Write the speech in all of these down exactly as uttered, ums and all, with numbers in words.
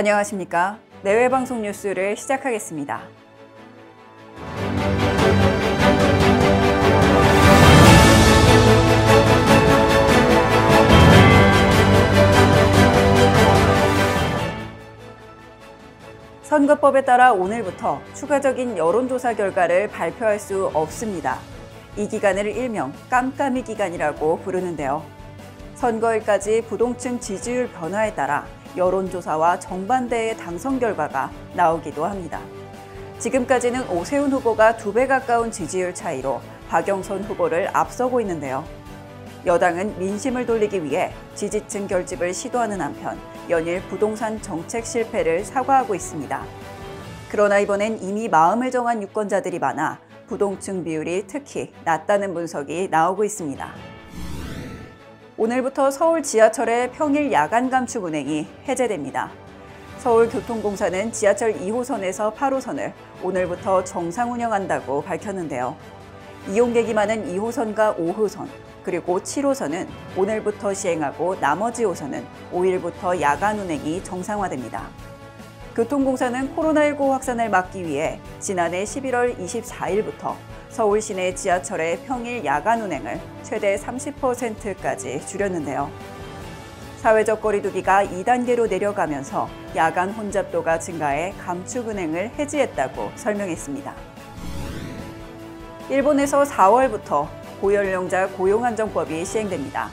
안녕하십니까. 내외방송 뉴스를 시작하겠습니다. 선거법에 따라 오늘부터 추가적인 여론조사 결과를 발표할 수 없습니다. 이 기간을 일명 깜깜이 기간이라고 부르는데요. 선거일까지 부동층 지지율 변화에 따라 여론조사와 정반대의 당선 결과가 나오기도 합니다. 지금까지는 오세훈 후보가 두 배 가까운 지지율 차이로 박영선 후보를 앞서고 있는데요. 여당은 민심을 돌리기 위해 지지층 결집을 시도하는 한편 연일 부동산 정책 실패를 사과하고 있습니다. 그러나 이번엔 이미 마음을 정한 유권자들이 많아 부동층 비율이 특히 낮다는 분석이 나오고 있습니다. 오늘부터 서울 지하철의 평일 야간 감축 운행이 해제됩니다. 서울교통공사는 지하철 이 호선에서 팔 호선을 오늘부터 정상 운영한다고 밝혔는데요. 이용객이 많은 이 호선과 오 호선, 그리고 칠 호선은 오늘부터 시행하고 나머지 호선은 오일부터 야간 운행이 정상화됩니다. 교통공사는 코로나 일구 확산을 막기 위해 지난해 십일월 이십사일부터 서울 시내 지하철의 평일 야간 운행을 최대 삼십 퍼센트까지 줄였는데요. 사회적 거리두기가 이 단계로 내려가면서 야간 혼잡도가 증가해 감축 운행을 해지했다고 설명했습니다. 일본에서 사월부터 고연령자 고용안정법이 시행됩니다.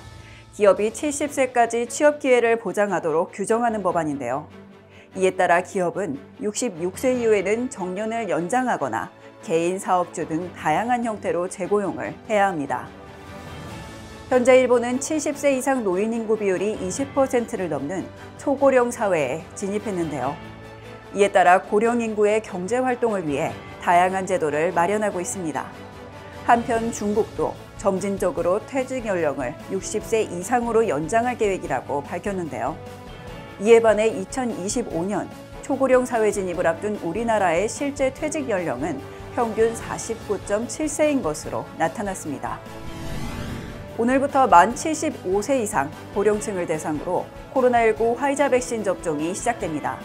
기업이 칠십 세까지 취업 기회를 보장하도록 규정하는 법안인데요. 이에 따라 기업은 육십육 세 이후에는 정년을 연장하거나 개인 사업주 등 다양한 형태로 재고용을 해야 합니다. 현재 일본은 칠십 세 이상 노인 인구 비율이 이십 퍼센트를 넘는 초고령 사회에 진입했는데요. 이에 따라 고령 인구의 경제 활동을 위해 다양한 제도를 마련하고 있습니다. 한편 중국도 점진적으로 퇴직 연령을 육십 세 이상으로 연장할 계획이라고 밝혔는데요. 이에 반해 이천이십오년 초고령 사회 진입을 앞둔 우리나라의 실제 퇴직 연령은 평균 사십구 점 칠 세인 것으로 나타났습니다. 오늘부터 만 칠십오 세 이상 고령층을 대상으로 코로나 일구 화이자 백신 접종이 시작됩니다.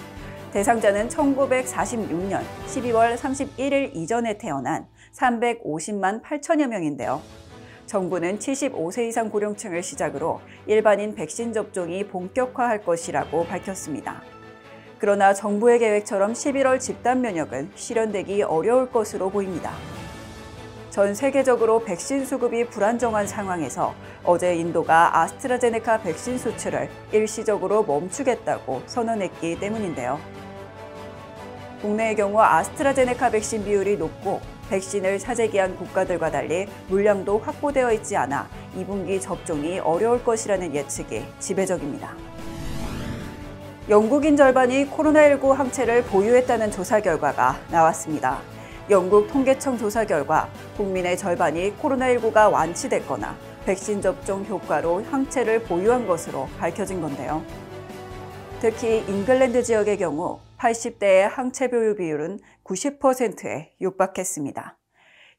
대상자는 천구백사십육년 십이월 삼십일일 이전에 태어난 삼백오십만 팔천여 명인데요. 정부는 칠십오 세 이상 고령층을 시작으로 일반인 백신 접종이 본격화할 것이라고 밝혔습니다. 그러나 정부의 계획처럼 십일월 집단 면역은 실현되기 어려울 것으로 보입니다. 전 세계적으로 백신 수급이 불안정한 상황에서 어제 인도가 아스트라제네카 백신 수출을 일시적으로 멈추겠다고 선언했기 때문인데요. 국내의 경우 아스트라제네카 백신 비율이 높고 백신을 사재기한 국가들과 달리 물량도 확보되어 있지 않아 이 분기 접종이 어려울 것이라는 예측이 지배적입니다. 영국인 절반이 코로나 일구 항체를 보유했다는 조사 결과가 나왔습니다. 영국 통계청 조사 결과 국민의 절반이 코로나 일구가 완치됐거나 백신 접종 효과로 항체를 보유한 것으로 밝혀진 건데요. 특히 잉글랜드 지역의 경우 팔십 대의 항체 보유 비율은 구십 퍼센트에 육박했습니다.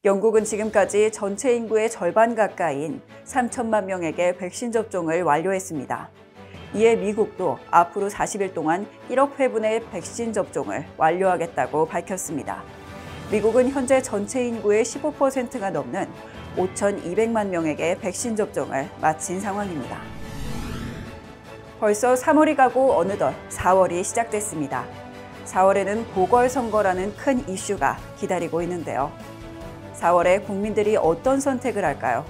영국은 지금까지 전체 인구의 절반 가까이인 삼천만 명에게 백신 접종을 완료했습니다. 이에 미국도 앞으로 사십 일 동안 일억 회분의 백신 접종을 완료하겠다고 밝혔습니다. 미국은 현재 전체 인구의 십오 퍼센트가 넘는 오천이백만 명에게 백신 접종을 마친 상황입니다. 벌써 삼월이 가고 어느덧 사월이 시작됐습니다. 사월에는 보궐선거라는 큰 이슈가 기다리고 있는데요. 사월에 국민들이 어떤 선택을 할까요?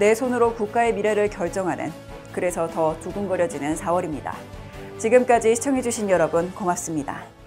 내 손으로 국가의 미래를 결정하는, 그래서 더 두근거려지는 사월입니다. 지금까지 시청해주신 여러분 고맙습니다.